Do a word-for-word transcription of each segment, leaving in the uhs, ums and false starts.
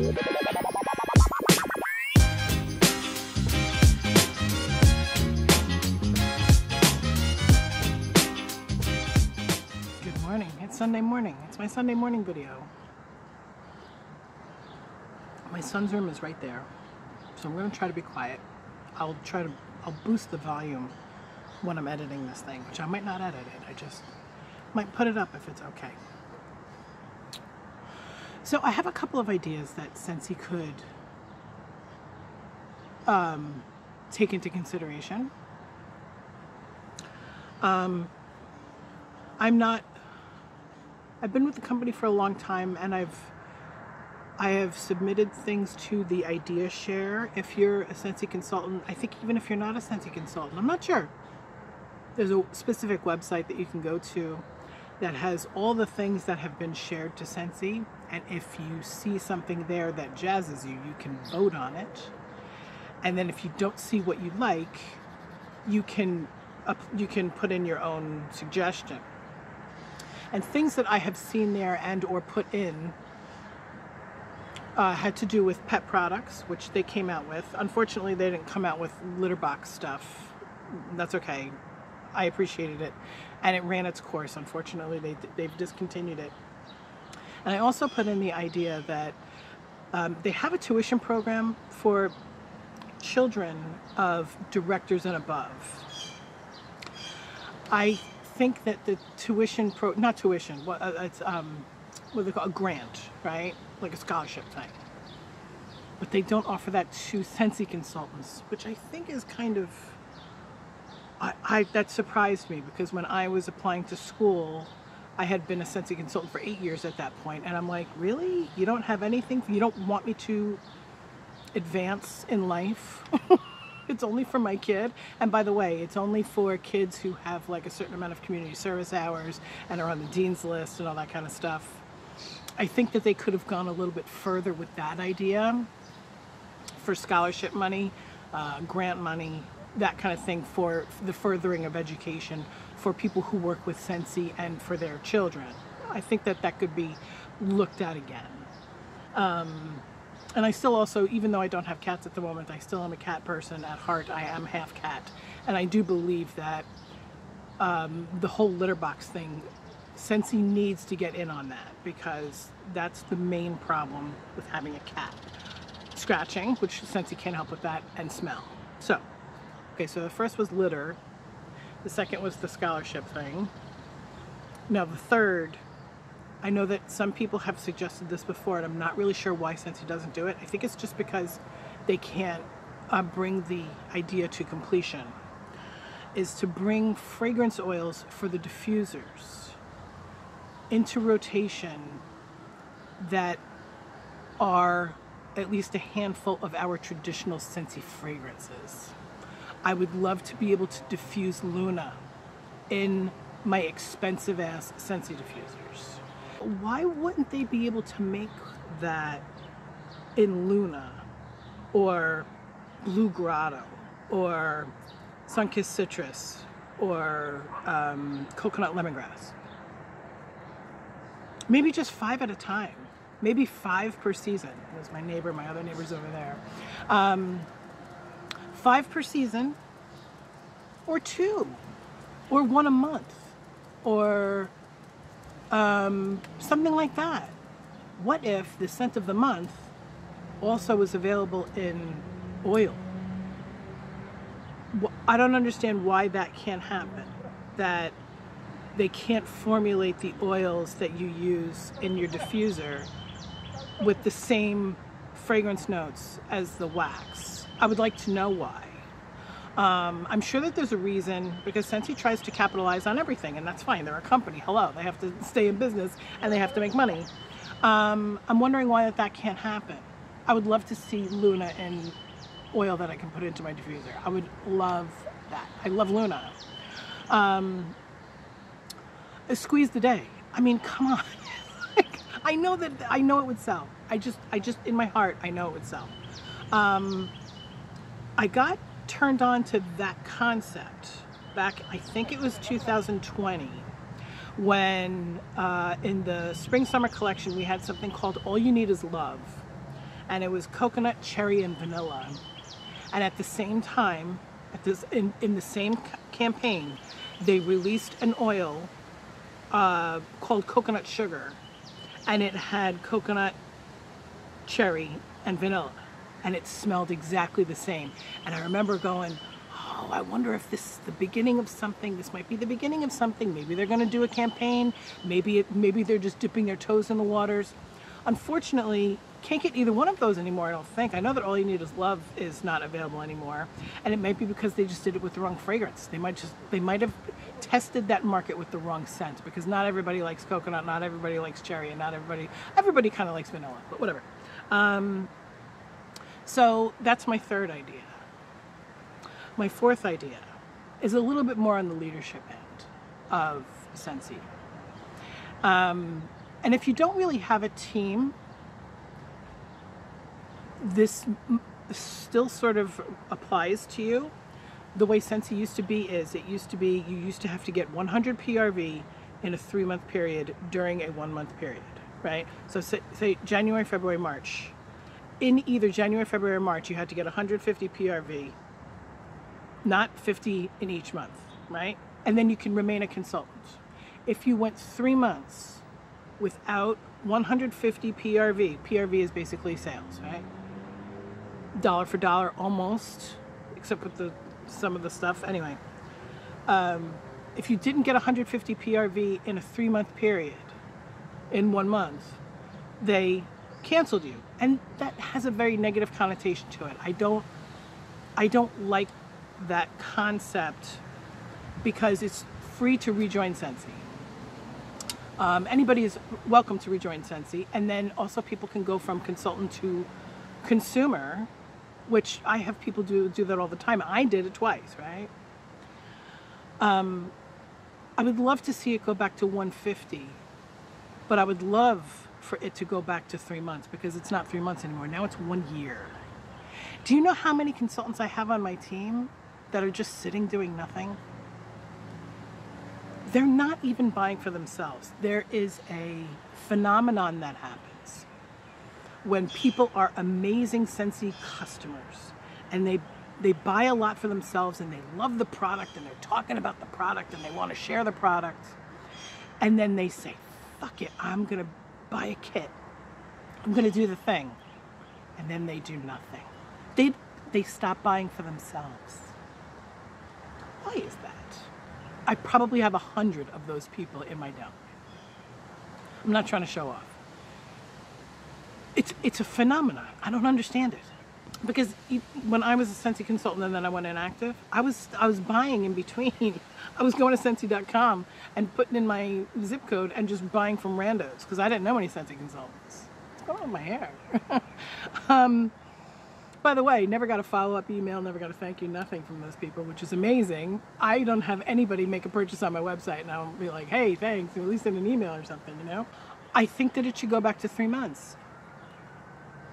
Good morning, it's Sunday morning. It's my Sunday morning video. My son's room is right there, so I'm gonna try to be quiet. I'll try to, I'll boost the volume when I'm editing this thing, which I might not edit it, I just might put it up if it's okay. So I have a couple of ideas that Scentsy could um, take into consideration. Um, I'm not, I've been with the company for a long time, and I've I have submitted things to the idea share. If you're a Scentsy consultant, I think even if you're not a Scentsy consultant, I'm not sure. There's a specific website that you can go to that has all the things that have been shared to Scentsy. And if you see something there that jazzes you, you can vote on it. And then if you don't see what you like, you can, up, you can put in your own suggestion. And things that I have seen there and or put in Uh, had to do with pet products, which they came out with. Unfortunately, they didn't come out with litter box stuff. That's okay. I appreciated it. And it ran its course. Unfortunately, they, they've discontinued it. And I also put in the idea that um, they have a tuition program for children of directors and above. I think that the tuition pro, not tuition, well, uh, it's, um, what do they call it? A grant, right? Like a scholarship thing, but they don't offer that to Scentsy consultants, which I think is kind of, I, I that surprised me, because when I was applying to school, I had been a Scentsy consultant for eight years at that point, and I'm like, really? You don't have anything? You don't want me to advance in life? It's only for my kid, and by the way, it's only for kids who have like a certain amount of community service hours and are on the dean's list and all that kind of stuff. I think that they could have gone a little bit further with that idea for scholarship money, uh, grant money, that kind of thing, for the furthering of education for people who work with Scentsy and for their children. I think that that could be looked at again. Um, and I still also, even though I don't have cats at the moment, I still am a cat person at heart. I am half cat. And I do believe that um, the whole litter box thing, Scentsy needs to get in on that, because that's the main problem with having a cat. Scratching, which Scentsy can't help with that, and smell. So, okay, so the first was litter. The second was the scholarship thing. Now the third, I know that some people have suggested this before, and I'm not really sure why Scentsy doesn't do it. I think it's just because they can't uh, bring the idea to completion, is to bring fragrance oils for the diffusers into rotation that are at least a handful of our traditional Scentsy fragrances. I would love to be able to diffuse Luna in my expensive ass Scentsy diffusers. Why wouldn't they be able to make that in Luna or Blue Grotto or Sunkist Citrus or um, Coconut Lemongrass? Maybe just five at a time. Maybe five per season. There's my neighbor, my other neighbor's over there. Um, five per season, or two, or one a month, or um, something like that. What if the scent of the month also was available in oil? I don't understand why that can't happen. That they can't formulate the oils that you use in your diffuser with the same fragrance notes as the wax. I would like to know why. Um, I'm sure that there's a reason, because Scentsy tries to capitalize on everything, and that's fine. They're a company, hello. They have to stay in business and they have to make money. Um, I'm wondering why that, that can't happen. I would love to see Luna in oil that I can put into my diffuser. I would love that. I love Luna. Um, Squeeze the day. I mean, come on. Like, I know that I know it would sell. I just, I just in my heart, I know it would sell. Um, I got turned on to that concept back. I think it was two thousand twenty, when uh, in the spring summer collection we had something called All You Need Is Love, and it was coconut, cherry, and vanilla. And at the same time, at this, in, in the same campaign, they released an oil uh, called coconut sugar, and it had coconut, cherry, and vanilla, and it smelled exactly the same. And I remember going, oh, I wonder if this is the beginning of something. This might be the beginning of something. Maybe they're going to do a campaign. Maybe it, maybe they're just dipping their toes in the waters. Unfortunately, can't get either one of those anymore, I don't think. I know that All You Need Is Love is not available anymore, and it might be because they just did it with the wrong fragrance. They might just they might have tested that market with the wrong scent, because not everybody likes coconut, not everybody likes cherry, and not everybody everybody kind of likes vanilla, but whatever. Um, so that's my third idea. My fourth idea is a little bit more on the leadership end of Scentsy. Um, and if you don't really have a team, this still sort of applies to you. The way Scentsy used to be is it used to be you used to have to get one hundred P R V in a three-month period during a one-month period, right? So say January, February, March. In either January, February, or March, you had to get one hundred fifty P R V, not fifty in each month, right? And then you can remain a consultant. If you went three months without one hundred fifty P R V, P R V is basically sales, right? Dollar for dollar, almost, except with the some of the stuff. Anyway, um, if you didn't get one hundred fifty P R V in a three-month period, in one month, they canceled you, and that has a very negative connotation to it. I don't, I don't like that concept, because it's free to rejoin Scentsy. Um, anybody is welcome to rejoin Scentsy, and then also people can go from consultant to consumer, which I have people do do that all the time. I did it twice, right? Um, I would love to see it go back to one hundred fifty, but I would love for it to go back to three months because it's not three months anymore. Now it's one year. Do you know how many consultants I have on my team that are just sitting doing nothing? They're not even buying for themselves. There is a phenomenon that happens when people are amazing Scentsy customers and they they buy a lot for themselves and they love the product and they're talking about the product and they want to share the product, and then they say, fuck it, I'm going to buy a kit. I'm going to do the thing. And then they do nothing. They, they stop buying for themselves. Why is that? I probably have a hundred of those people in my dump. I'm not trying to show off. It's, it's a phenomenon. I don't understand it. Because when I was a Scentsy consultant and then I went inactive, I was, I was buying in between. I was going to Scentsy dot com and putting in my zip code and just buying from randos because I didn't know any Scentsy consultants. What's going on with my hair? um, by the way, never got a follow-up email, never got a thank you, nothing from those people, which is amazing. I don't have anybody make a purchase on my website and I'll be like, hey, thanks, or at least in an email or something, you know? I think that it should go back to three months.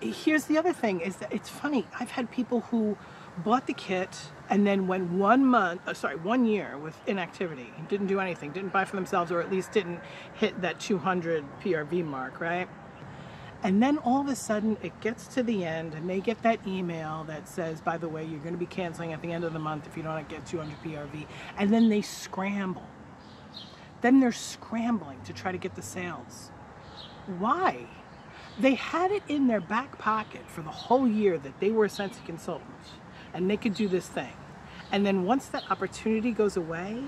Here's the other thing is that it's funny. I've had people who bought the kit and then went one month, oh, sorry, one year with inactivity, didn't do anything, didn't buy for themselves, or at least didn't hit that two hundred P R V mark, right? And then all of a sudden it gets to the end and they get that email that says, by the way, you're going to be canceling at the end of the month if you don't get two hundred P R V. And then they scramble. Then they're scrambling to try to get the sales. Why? They had it in their back pocket for the whole year that they were a Scentsy consultant and they could do this thing. And then once that opportunity goes away,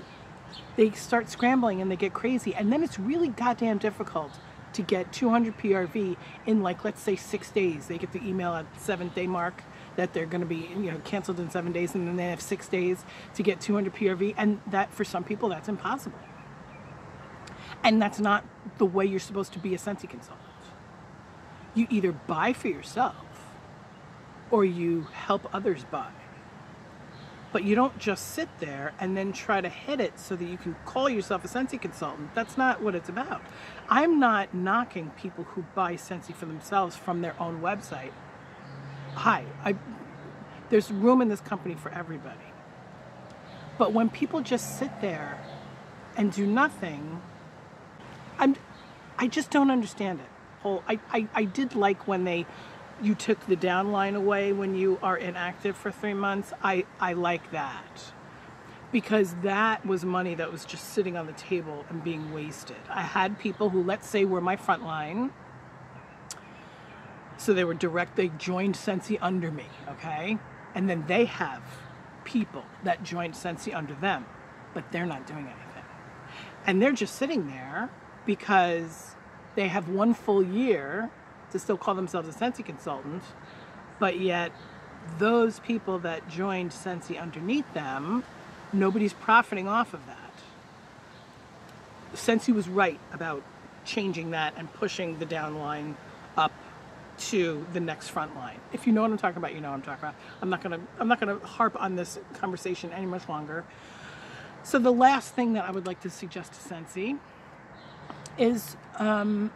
they start scrambling and they get crazy. And then it's really goddamn difficult to get two hundred P R V in, like, let's say six days. They get the email at the seventh day mark that they're going to be, you know, canceled in seven days, and then they have six days to get two hundred P R V. And that, for some people, that's impossible. And that's not the way you're supposed to be a Scentsy consultant. You either buy for yourself or you help others buy. But you don't just sit there and then try to hit it so that you can call yourself a Scentsy consultant. That's not what it's about. I'm not knocking people who buy Scentsy for themselves from their own website. Hi, I, there's room in this company for everybody. But when people just sit there and do nothing, I'm, I just don't understand it. I, I, I did like when they you took the down line away when you are inactive for three months, I, I like that. Because that was money that was just sitting on the table and being wasted. I had people who, let's say, were my front line. So they were direct, they joined Scentsy under me, okay? And then they have people that joined Scentsy under them, but they're not doing anything. And they're just sitting there because they have one full year to still call themselves a Scentsy consultant, but yet those people that joined Scentsy underneath them, nobody's profiting off of that. Scentsy was right about changing that and pushing the downline up to the next front line. If you know what I'm talking about, you know what I'm talking about. I'm not gonna I'm not gonna harp on this conversation any much longer. So the last thing that I would like to suggest to Scentsy is um,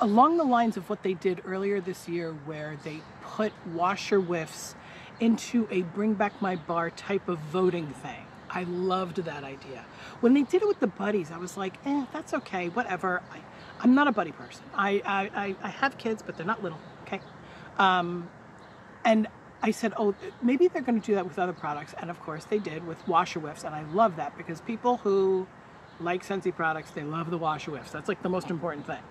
along the lines of what they did earlier this year, where they put washer whiffs into a bring back my bar type of voting thing. I loved that idea. When they did it with the buddies, I was like, eh, that's okay, whatever. I, I'm not a buddy person. I, I, I have kids, but they're not little, okay? Um, and I said, oh, maybe they're gonna do that with other products. And of course they did with washer whiffs. And I love that because people who like Scentsy products, they love the washer whiffs. That's like the most important thing.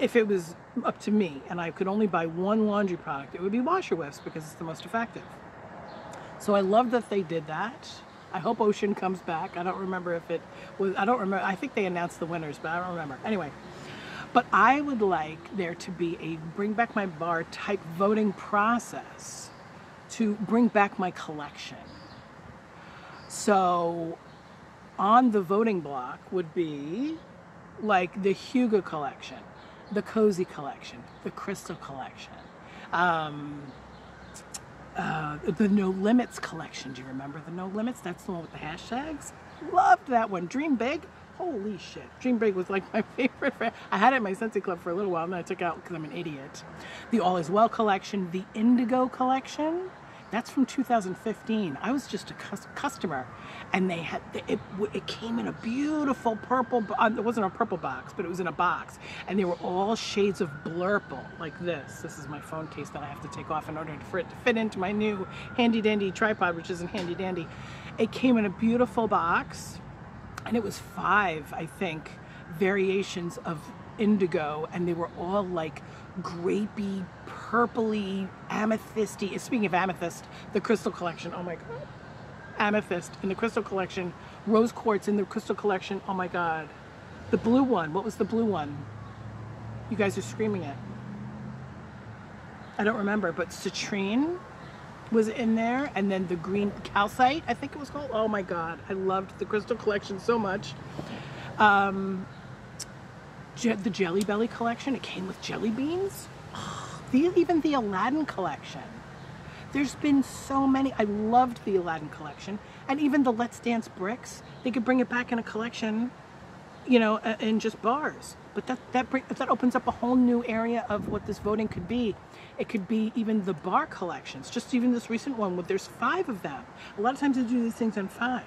If it was up to me and I could only buy one laundry product, it would be washer whiffs because it's the most effective. So I love that they did that. I hope Ocean comes back. I don't remember if it was, I don't remember, I think they announced the winners, but I don't remember. Anyway, but I would like there to be a bring back my bar type voting process to bring back my collection. So on the voting block would be like the Hugo collection, the Cozy collection, the Crystal collection, um, Uh, the No Limits collection. Do you remember the No Limits? That's the one with the hashtags. Loved that one. Dream Big. Holy shit. Dream Big was like my favorite. I had it at my Scentsy Club for a little while and then I took it out because I'm an idiot. The All Is Well collection. The Indigo collection. That's from two thousand fifteen. I was just a cus customer and they had, the, it, it came in a beautiful purple, uh, it wasn't a purple box, but it was in a box. And they were all shades of blurple like this. This is my phone case that I have to take off in order for it to fit into my new handy dandy tripod, which isn't handy dandy. It came in a beautiful box and it was five, I think, variations of indigo, and they were all like grapey, purpley, amethysty. Speaking of amethyst, the Crystal collection, oh my god, amethyst in the Crystal collection, rose quartz in the Crystal collection, oh my god. The blue one, what was the blue one? You guys are screaming it. I don't remember, but citrine was in there, and then the green calcite, I think it was called. Oh my god, I loved the Crystal collection so much. Um, the Jelly Belly collection, it came with jelly beans. Oh, the, even the Aladdin collection. There's been so many. I loved the Aladdin collection. And even the Let's Dance bricks, they could bring it back in a collection, you know, in just bars. But that, that, that opens up a whole new area of what this voting could be. It could be even the bar collections, just even this recent one where there's five of them. A lot of times they do these things in five.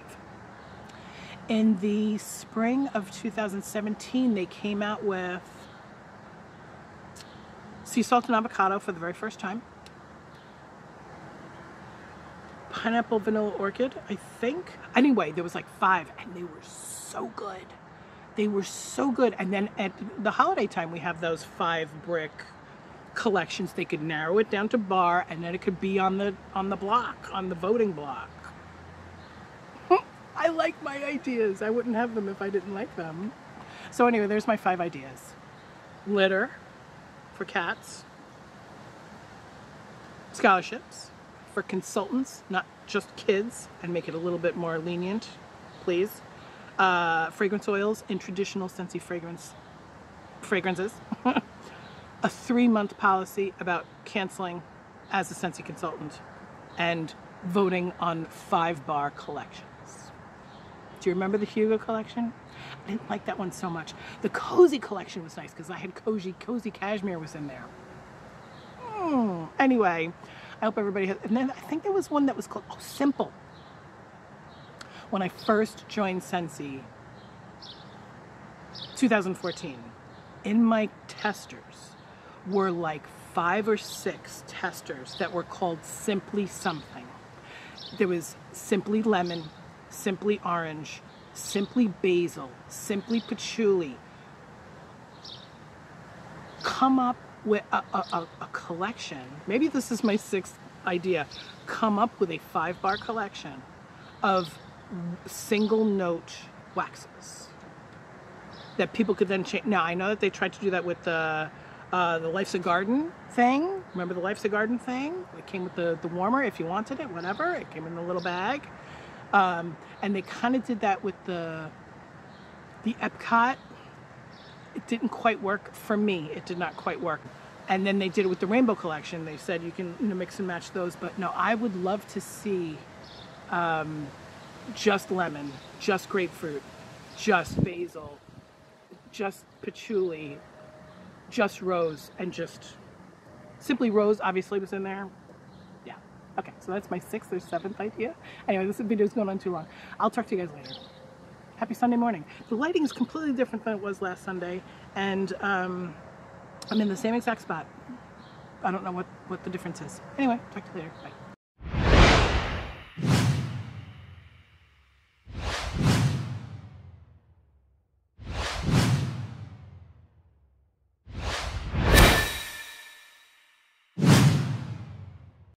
In the spring of two thousand seventeen, they came out with Sea Salt and Avocado for the very first time. Pineapple Vanilla Orchid, I think. Anyway, there was like five, and they were so good. They were so good. And then at the holiday time, we have those five brick collections. They could narrow it down to bar, and then it could be on the, on the block, on the voting block. I like my ideas. I wouldn't have them if I didn't like them. So anyway, there's my five ideas. Litter for cats. Scholarships for consultants, not just kids, and make it a little bit more lenient, please. Uh, fragrance oils in traditional Scentsy fragrance, fragrances. A three-month policy about canceling as a Scentsy consultant and voting on five-bar collections. Do you remember the Hugo collection? I didn't like that one so much. The Cozy collection was nice because I had Cozy, Cozy Cashmere was in there. Mm. Anyway, I hope everybody has, and then I think there was one that was called, oh, Simple. When I first joined Scentsy, twenty fourteen, in my testers were like five or six testers that were called Simply Something. There was Simply Lemon, Simply Orange, Simply Basil, Simply Patchouli. Come up with a, a, a, a collection. Maybe this is my sixth idea. Come up with a five bar collection of single note waxes that people could then change. Now I know that they tried to do that with the uh, the Life's a Garden thing. Remember the Life's a Garden thing? It came with the, the warmer if you wanted it, whatever. It came in a little bag. Um, and they kind of did that with the the Epcot. It didn't quite work for me. It did not quite work. And then they did it with the Rainbow Collection. They said you can you know, mix and match those. But no, I would love to see um, just lemon, just grapefruit, just basil, just patchouli, just rose, and just Simply Rose obviously was in there. Yeah. Okay, so that's my sixth or seventh idea. Anyway, this video is going on too long. I'll talk to you guys later. Happy Sunday morning. The lighting is completely different than it was last Sunday, and um, I'm in the same exact spot. I don't know what, what the difference is. Anyway, talk to you later. Bye.